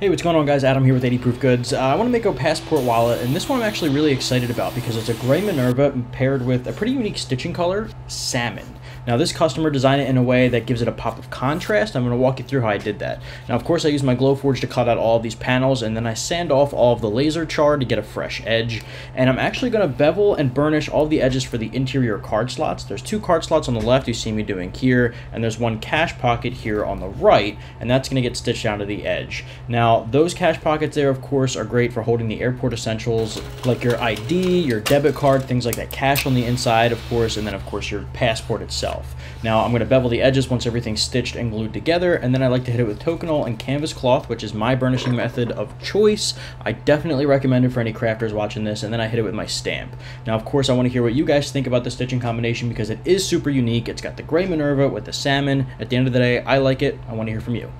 Hey, what's going on, guys? Adam here with 80 Proof Goods. I want to make a passport wallet, and this one I'm actually really excited about because it's a gray Minerva paired with a pretty unique stitching color, salmon. Now, this customer designed it in a way that gives it a pop of contrast. I'm going to walk you through how I did that. Now, of course, I use my glowforge to cut out all of these panels, and then I sand off all of the laser char to get a fresh edge. And I'm actually going to bevel and burnish all the edges for the interior card slots. There's two card slots on the left you see me doing here, and there's one cash pocket here on the right, and that's going to get stitched down to the edge. Now, those cash pockets there, of course, are great for holding the airport essentials like your ID, your debit card, things like that. Cash on the inside, of course, and then, of course, your passport itself. Now, I'm going to bevel the edges once everything's stitched and glued together, and then I like to hit it with Tokonole and canvas cloth, which is my burnishing method of choice. I definitely recommend it for any crafters watching this, and then I hit it with my stamp. Now, of course, I want to hear what you guys think about the stitching combination because it is super unique. It's got the gray Minerva with the salmon. At the end of the day, I like it. I want to hear from you.